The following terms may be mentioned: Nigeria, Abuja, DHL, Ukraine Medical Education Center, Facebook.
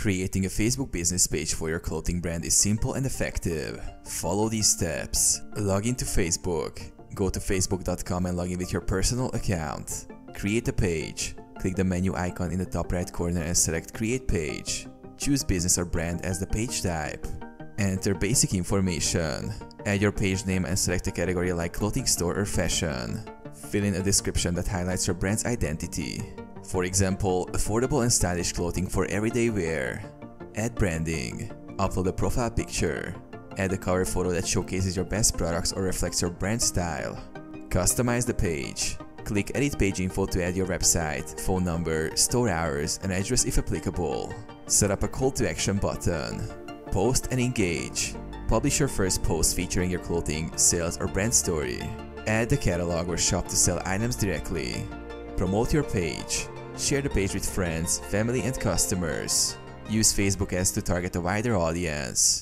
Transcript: Creating a Facebook business page for your clothing brand is simple and effective. Follow these steps. Log into Facebook. Go to facebook.com and log in with your personal account. Create a page. Click the menu icon in the top right corner and select Create Page. Choose business or brand as the page type. Enter basic information. Add your page name and select a category like clothing store or fashion. Fill in a description that highlights your brand's identity. For example, affordable and stylish clothing for everyday wear. Add branding. Upload a profile picture. Add a cover photo that showcases your best products or reflects your brand style. Customize the page. Click Edit Page Info to add your website, phone number, store hours, and address if applicable. Set up a call to action button. Post and engage. Publish your first post featuring your clothing, sales, or brand story. Add the catalog or shop to sell items directly. Promote your page. Share the page with friends, family, and customers. Use Facebook ads to target a wider audience.